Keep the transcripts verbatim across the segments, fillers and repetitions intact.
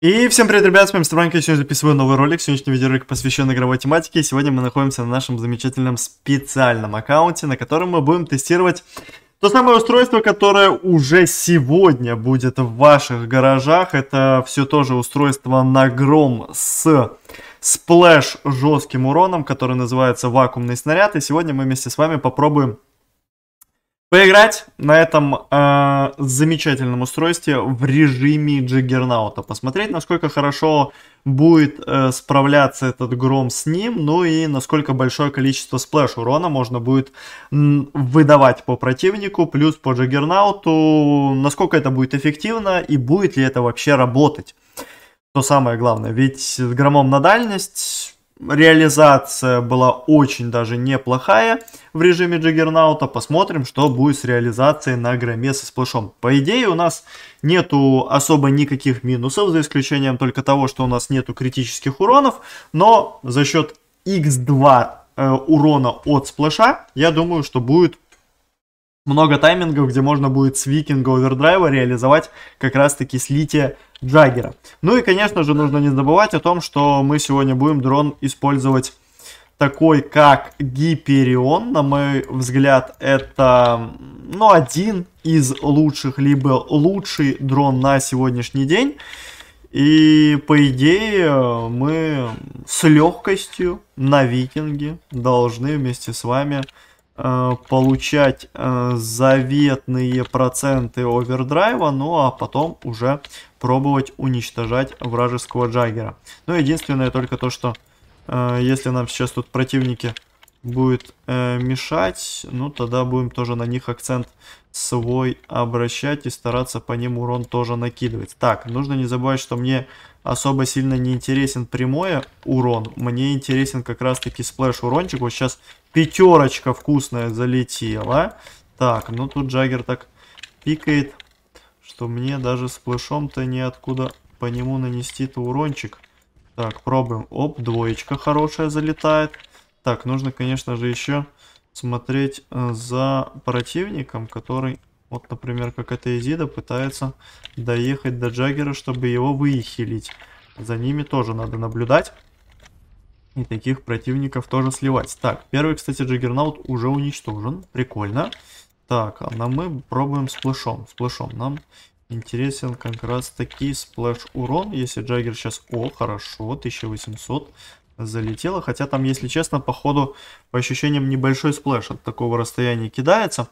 И всем привет, ребят, с вами Странка, я сегодня записываю новый ролик, сегодняшний видеоролик посвящен игровой тематике. Сегодня мы находимся на нашем замечательном специальном аккаунте, на котором мы будем тестировать то самое устройство, которое уже сегодня будет в ваших гаражах. Это все тоже устройство на гром с сплэш жестким уроном, который называется вакуумный снаряд. И сегодня мы вместе с вами попробуем поиграть на этом э, замечательном устройстве в режиме Джаггернаута. Посмотреть, насколько хорошо будет э, справляться этот гром с ним. Ну и насколько большое количество сплэш урона можно будет м, выдавать по противнику. Плюс по Джаггернауту. Насколько это будет эффективно и будет ли это вообще работать. То самое главное. Ведь с громом на дальность реализация была очень даже неплохая в режиме Джаггернаута. Посмотрим, что будет с реализацией на громе со сплэшом. По идее, у нас нету особо никаких минусов, за исключением только того, что у нас нету критических уронов. Но за счет икс два э, урона от сплэша, я думаю, что будет много таймингов, где можно будет с Викинга Овердрайва реализовать как раз-таки слитие Джаггера. Ну и, конечно же, нужно не забывать о том, что мы сегодня будем дрон использовать такой, как Гиперион. На мой взгляд, это, ну, один из лучших, либо лучший дрон на сегодняшний день. И, по идее, мы с легкостью на Викинге должны вместе с вами получать э, заветные проценты овердрайва, ну а потом уже пробовать уничтожать вражеского Джаггера. Но единственное только то, что э, если нам сейчас тут противники будут э, мешать, ну тогда будем тоже на них акцент свой обращать и стараться по ним урон тоже накидывать. Так, нужно не забывать, что мне особо сильно не интересен прямой урон, мне интересен как раз таки сплэш урончик. Вот сейчас пятерочка вкусная залетела. Так, ну тут Джаггер так пикает, что мне даже сплэшом-то ниоткуда по нему нанести-то урончик. Так, пробуем. Оп, двоечка хорошая залетает. Так, нужно, конечно же, еще смотреть за противником, который, вот, например, как эта Изида, пытается доехать до Джаггера, чтобы его выхилить. За ними тоже надо наблюдать. И таких противников тоже сливать. Так, первый, кстати, Джаггернаут уже уничтожен. Прикольно. Так, а мы пробуем сплэшом. Сплэшом нам интересен как раз таки сплэш урон. Если Джаггер сейчас... О, хорошо, тысяча восемьсот залетело. Хотя там, если честно, по ходу, по ощущениям, небольшой сплэш от такого расстояния кидается.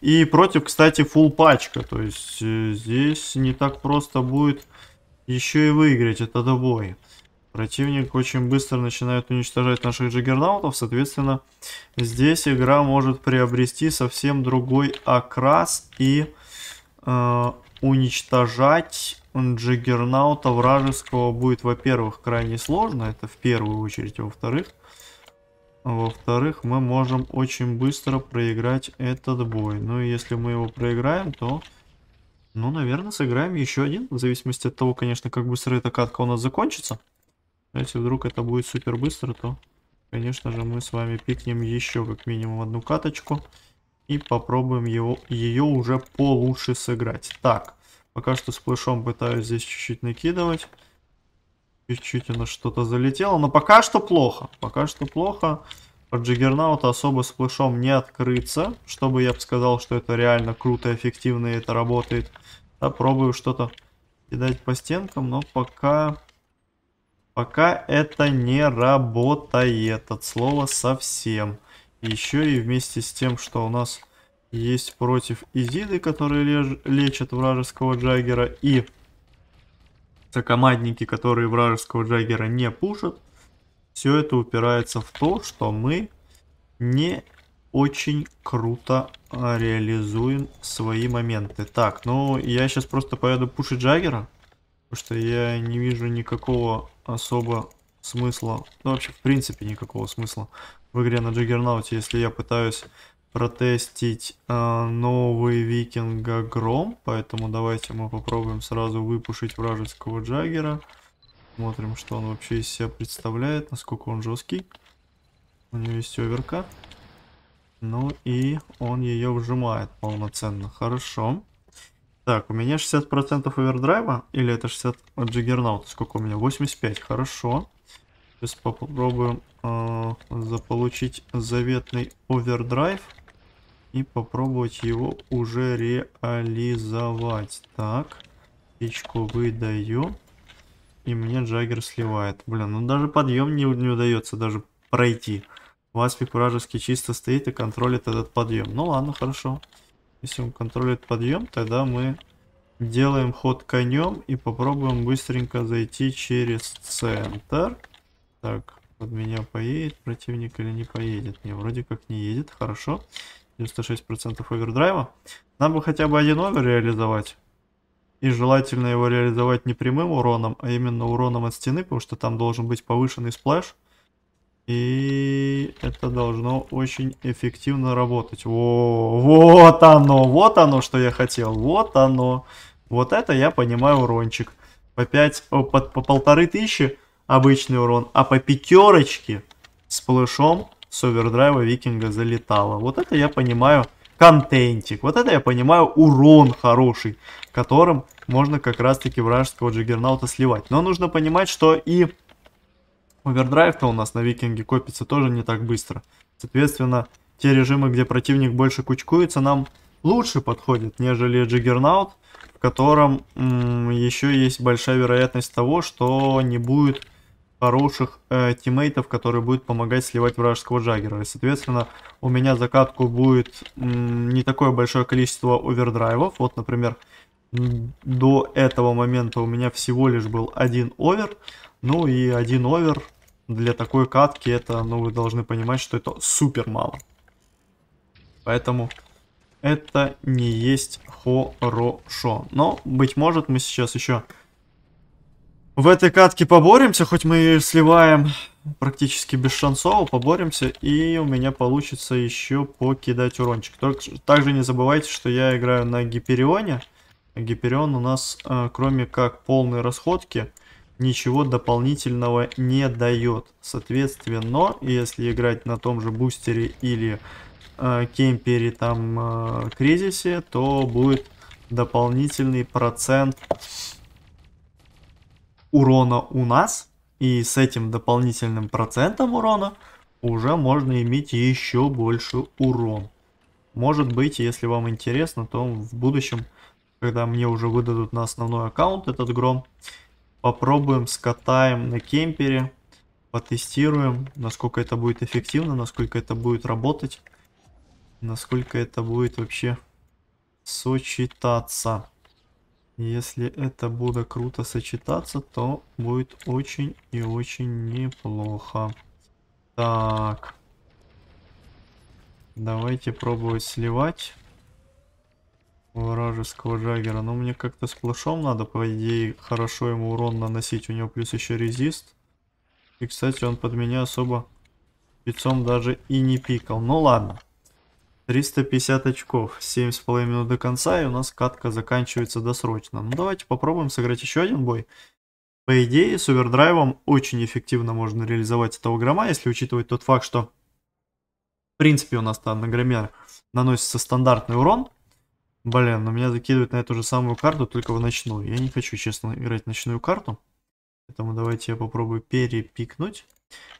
И против, кстати, фулл пачка. То есть здесь не так просто будет еще и выиграть этот бой. Противник очень быстро начинает уничтожать наших джаггернаутов, соответственно, здесь игра может приобрести совсем другой окрас и э, уничтожать джаггернаута вражеского будет, во-первых, крайне сложно, это в первую очередь, во-вторых, во-вторых, мы можем очень быстро проиграть этот бой. Ну и если мы его проиграем, то... Ну, наверное, сыграем еще один, в зависимости от того, конечно, как быстро эта катка у нас закончится. Если вдруг это будет супер быстро, то, конечно же, мы с вами пикнем еще как минимум одну каточку. И попробуем его, ее уже получше сыграть. Так, пока что сплэшом пытаюсь здесь чуть-чуть накидывать. Чуть-чуть у нас что-то залетело, но пока что плохо. Пока что плохо. Под Джаггернаута особо сплэшом не открыться. Чтобы я бы сказал, что это реально круто, эффективно и это работает. Да, пробую что-то кидать по стенкам, но пока... Пока это не работает от слова совсем. Еще и вместе с тем, что у нас есть против Изиды, которые лечат вражеского Джаггера, и сокомандники, которые вражеского Джаггера не пушат, все это упирается в то, что мы не очень круто реализуем свои моменты. Так, ну я сейчас просто поеду пушить Джаггера, потому что я не вижу никакого особо смысла, ну вообще в принципе никакого смысла в игре на Джаггернауте, если я пытаюсь протестить э, новый Викинга гром. Поэтому давайте мы попробуем сразу выпушить вражеского Джаггера, смотрим, что он вообще из себя представляет, насколько он жесткий. У него есть оверка, ну и он ее вжимает полноценно. Хорошо. Так, у меня шестьдесят процентов овердрайва, или это шестьдесят от джаггернаута? Сколько у меня? восемьдесят пять, хорошо. Сейчас попробуем э, заполучить заветный овердрайв и попробовать его уже реализовать. Так, птичку выдаю, и мне джаггер сливает. Блин, ну даже подъем не, не удается даже пройти. Васпик вражеский чисто стоит и контролит этот подъем. Ну ладно, хорошо. Если он контролит подъем, тогда мы делаем ход конем и попробуем быстренько зайти через центр. Так, под меня поедет противник или не поедет? Не, вроде как не едет. Хорошо. девяносто шесть процентов овердрайва. Нам бы хотя бы один овер реализовать. И желательно его реализовать не прямым уроном, а именно уроном от стены, потому что там должен быть повышенный сплэш. И это должно очень эффективно работать. Во, вот оно, вот оно, что я хотел. Вот оно. Вот это я понимаю урончик. По пять, о, по, по полторы тысячи обычный урон, а по пятерочке с плэшом с овердрайва викинга залетало. Вот это я понимаю контентик. Вот это я понимаю урон хороший, которым можно как раз таки вражеского джаггернаута сливать. Но нужно понимать, что и... овердрайв-то у нас на викинге копится тоже не так быстро. Соответственно, те режимы, где противник больше кучкуется, нам лучше подходят, нежели джаггернаут, в котором м-м, еще есть большая вероятность того, что не будет хороших э, тиммейтов, которые будут помогать сливать вражеского джаггера. И, соответственно, у меня закатку будет м-м, не такое большое количество овердрайвов. Вот, например, до этого момента у меня всего лишь был один овер. Ну и один овер для такой катки, это, ну, вы должны понимать, что это супер мало. Поэтому это не есть хорошо. Но, быть может, мы сейчас еще в этой катке поборемся. Хоть мы сливаем практически без шансов, поборемся. И у меня получится еще покидать урончик. Только, также не забывайте, что я играю на Гиперионе. Гиперион у нас, э, кроме как полной расходки, ничего дополнительного не дает. Соответственно, если играть на том же бустере или э, кемпере, там э, кризисе, то будет дополнительный процент урона у нас. И с этим дополнительным процентом урона уже можно иметь еще больше урон. Может быть, если вам интересно, то в будущем, когда мне уже выдадут на основной аккаунт этот гром, попробуем, скатаем на кемпере, потестируем, насколько это будет эффективно, насколько это будет работать, насколько это будет вообще сочетаться. Если это будет круто сочетаться, то будет очень и очень неплохо. Так, давайте пробовать сливать вражеского джаггера. Ну, мне как-то с плашом надо, по идее, хорошо ему урон наносить. У него плюс еще резист. И, кстати, он под меня особо спецом даже и не пикал. Ну, ладно. триста пятьдесят очков. семь с половиной минут до конца, и у нас катка заканчивается досрочно. Ну, давайте попробуем сыграть еще один бой. По идее, с овердрайвом очень эффективно можно реализовать этого грома, если учитывать тот факт, что, в принципе, у нас-то на громе наносится стандартный урон. Блин, но меня закидывают на эту же самую карту, только в ночную. Я не хочу, честно, играть ночную карту. Поэтому давайте я попробую перепикнуть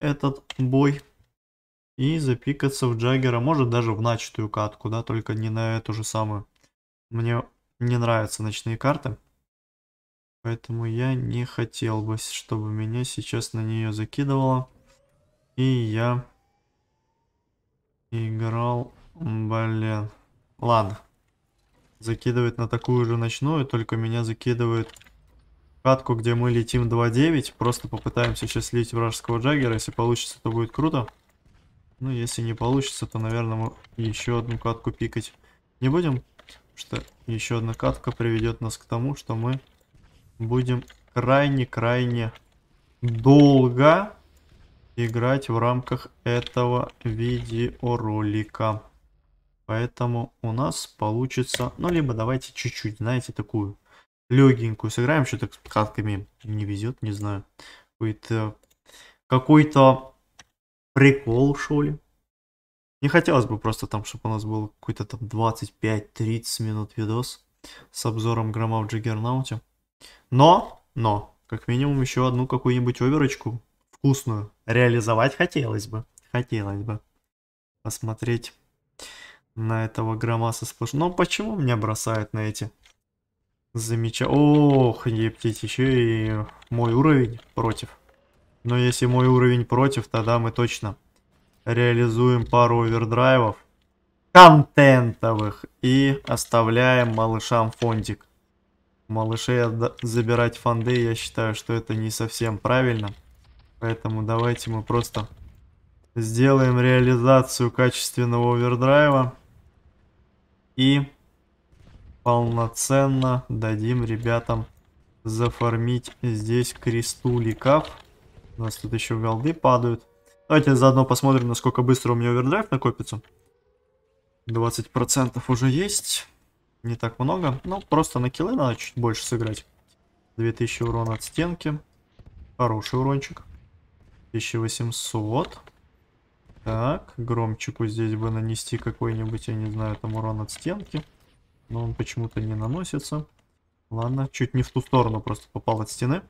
этот бой. И запикаться в джаггера. Может, даже в начатую катку, да, только не на эту же самую. Мне не нравятся ночные карты. Поэтому я не хотел бы, чтобы меня сейчас на нее закидывало. И я играл... Блин. Ладно. Закидывает на такую же ночную, только меня закидывает катку, где мы летим два девять. Просто попытаемся сейчас слить вражеского джаггера. Если получится, то будет круто. Ну, если не получится, то, наверное, мы еще одну катку пикать не будем. Что еще одна катка приведет нас к тому, что мы будем крайне-крайне долго играть в рамках этого видеоролика. Поэтому у нас получится, ну, либо давайте чуть-чуть, знаете, такую легенькую сыграем. Что-то с катками не везет, не знаю. Какой-то какой-то прикол, что ли. Не хотелось бы просто там, чтобы у нас было какой-то там двадцать пять-тридцать минут видос. с обзором грома в Джаггернауте. Но, но, как минимум еще одну какую-нибудь оверочку вкусную реализовать хотелось бы. Хотелось бы посмотреть на этого грома со сплошным. Но почему меня бросают на эти замечания? Ох, ептить, еще и мой уровень против. Но если мой уровень против, тогда мы точно реализуем пару овердрайвов контентовых и оставляем малышам фондик. Малышей забирать фонды, я считаю, что это не совсем правильно. Поэтому давайте мы просто сделаем реализацию качественного овердрайва и полноценно дадим ребятам зафармить здесь кристуликов. У нас тут еще голды падают. Давайте заодно посмотрим, насколько быстро у меня овердрайв накопится. двадцать процентов уже есть. Не так много. Ну, просто на киллы надо чуть больше сыграть. две тысячи урона от стенки. Хороший урончик. тысяча восемьсот. Так, громчику здесь бы нанести какой-нибудь, я не знаю, там урон от стенки. Но он почему-то не наносится. Ладно, чуть не в ту сторону просто попал от стены.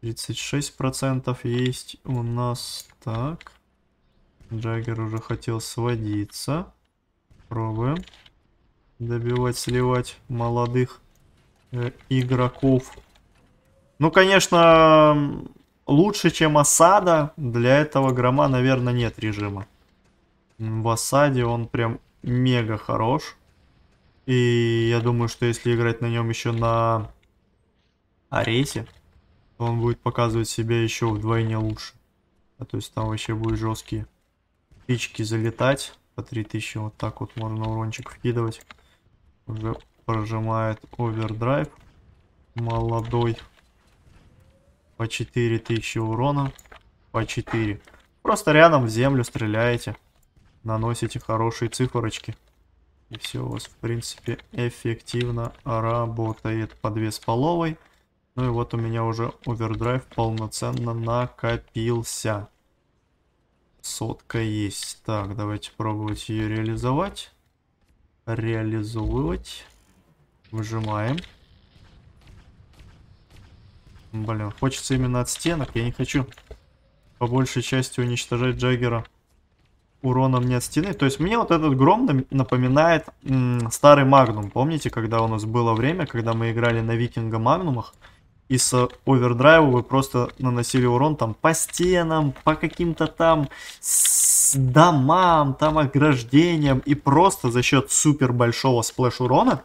тридцать шесть процентов есть у нас. Так. Джаггер уже хотел сводиться. Пробуем добивать, сливать молодых э, игроков. Ну, конечно, лучше, чем осада. Для этого грома, наверное, нет режима. В осаде он прям мега хорош. И я думаю, что если играть на нем еще на аресе, то он будет показывать себя еще вдвойне лучше. А то есть там вообще будут жесткие птички залетать. По три тысячи вот так вот можно урончик вкидывать. Уже прожимает овердрайв молодой. По четыре тысячи урона. По четыре. Просто рядом в землю стреляете. Наносите хорошие циферочки. И все у вас в принципе эффективно работает. По две с половиной. Ну и вот у меня уже овердрайв полноценно накопился. Сотка есть. Так, давайте пробовать ее реализовать. Реализовывать. Выжимаем. Блин, хочется именно от стенок. Я не хочу по большей части уничтожать Джаггера уроном не от стены. То есть мне вот этот гром напоминает старый Магнум. Помните, когда у нас было время, когда мы играли на Викинга Магнумах? И с овердрайва вы просто наносили урон там по стенам, по каким-то там с домам, там ограждениям. И просто за счет супер большого сплэш урона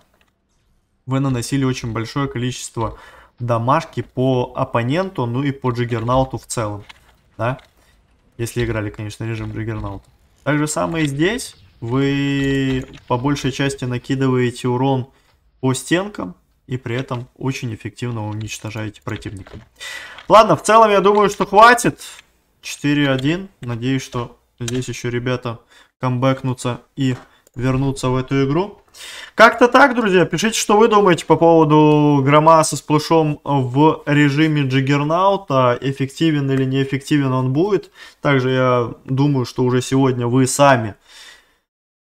вы наносили очень большое количество домашки по оппоненту, ну и по Джаггернауту в целом. Да? Если играли, конечно, режим Джаггернаута. Так же самое и здесь. Вы по большей части накидываете урон по стенкам. И при этом очень эффективно уничтожаете противника. Ладно, в целом я думаю, что хватит. четыре один. Надеюсь, что здесь еще ребята камбэкнутся и вернутся в эту игру. Как-то так, друзья. Пишите, что вы думаете по поводу грома со сплэшом в режиме Джаггернаута. Эффективен или неэффективен он будет. Также я думаю, что уже сегодня вы сами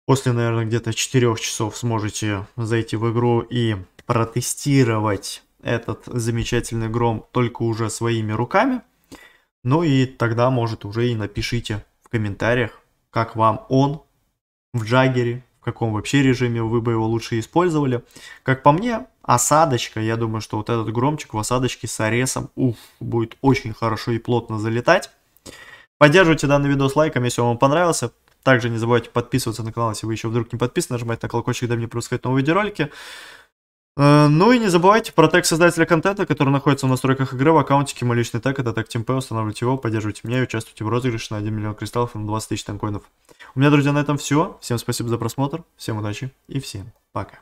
после, наверное, где-то четырёх часов сможете зайти в игру и протестировать этот замечательный гром только уже своими руками. Ну и тогда, может, уже и напишите в комментариях, как вам он в Джаггере, в каком вообще режиме вы бы его лучше использовали. Как по мне, осадочка, я думаю, что вот этот громчик в осадочке с аресом, уф, будет очень хорошо и плотно залетать. Поддерживайте данный видео с лайком, если он вам понравился. Также не забывайте подписываться на канал, если вы еще вдруг не подписаны, нажимайте на колокольчик, чтобы не пропускать новые видеоролики. Ну и не забывайте про тег создателя контента, который находится в настройках игры, в аккаунтике. Мой личный тег — это тег ТМП, устанавливайте его, поддерживайте меня и участвуйте в розыгрыше на один миллион кристаллов и на двадцать тысяч танкоинов. У меня, друзья, на этом все. Всем спасибо за просмотр, всем удачи и всем пока.